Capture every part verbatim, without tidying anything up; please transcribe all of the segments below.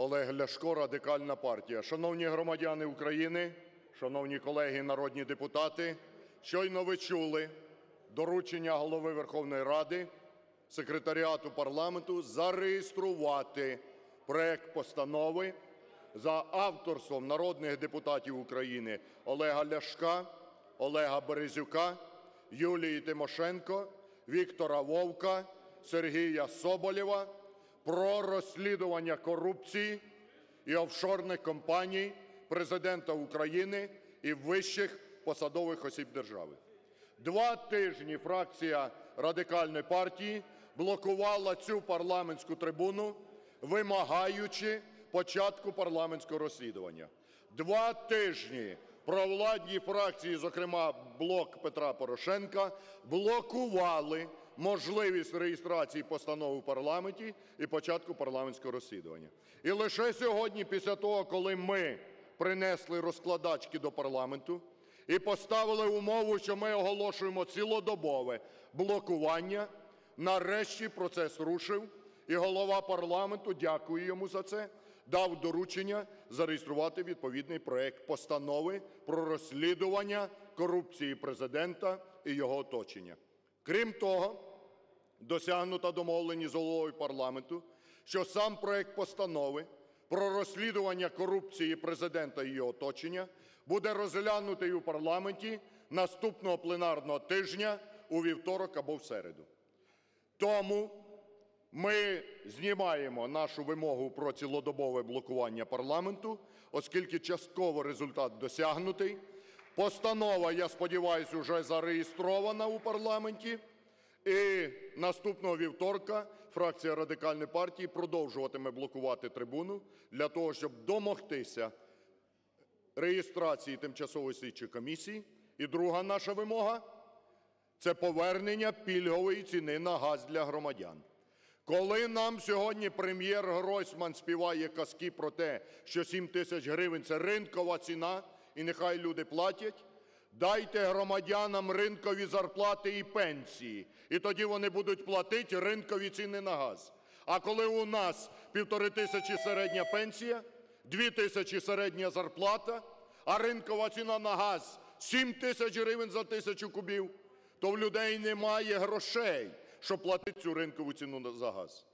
Олег Ляшко, Радикальна партія. Шановні громадяни України, шановні колеги народні депутати, щойно ви чули доручення Голови Верховної Ради, секретаріату парламенту зареєструвати проект постанови за авторством народних депутатів України Олега Ляшка, Олега Березюка, Юлії Тимошенко, Віктора Вовка, Сергія Соболєва про розслідування корупції і офшорних компаній Президента України і вищих посадових осіб держави. Два тижні фракція Радикальної партії блокувала цю парламентську трибуну, вимагаючи початку парламентського розслідування. Два тижні провладні фракції, зокрема блок Петра Порошенка, блокували можливість реєстрації постанов у парламенті і початку парламентського розслідування. І лише сьогодні, після того, коли ми принесли розкладачки до парламенту і поставили умову, що ми оголошуємо цілодобове блокування, нарешті процес рушив, і голова парламенту, дякую йому за це, дав доручення зареєструвати відповідний проект постанови про розслідування корупції президента і його оточення. Крім того, досягнута домовленість з головою парламенту, що сам проект постанови про розслідування корупції президента і його оточення буде розглянутий у парламенті наступного пленарного тижня у вівторок або в середу. Тому ми знімаємо нашу вимогу про цілодобове блокування парламенту, оскільки частково результат досягнутий. Постанова, я сподіваюся, вже зареєстрована у парламенті. І наступного вівторка фракція Радикальної партії продовжуватиме блокувати трибуну для того, щоб домогтися реєстрації тимчасової слідчої комісії. І друга наша вимога – це повернення пільгової ціни на газ для громадян. Коли нам сьогодні прем'єр Гройсман співає казки про те, що сім тисяч гривень – це ринкова ціна, і нехай люди платять, дайте громадянам ринкові зарплати і пенсії, і тоді вони будуть платити ринкові ціни на газ. А коли у нас півтори тисячі середня пенсія, дві тисячі середня зарплата, а ринкова ціна на газ – сім тисяч гривень за тисячу кубів, то в людей немає грошей, щоб платити цю ринкову ціну за газ.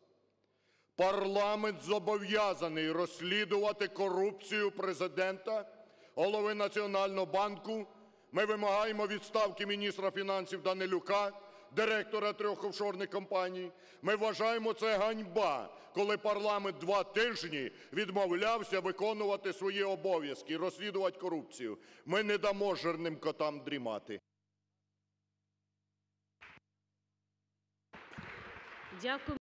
Парламент зобов'язаний розслідувати корупцію президента, голови Національного банку. Ми вимагаємо відставки міністра фінансів Данелюка, директора трьох офшорних компаній. Ми вважаємо, це ганьба, коли парламент два тижні відмовлявся виконувати свої обов'язки, розслідувати корупцію. Ми не дамо жирним котам дрімати. Дякую.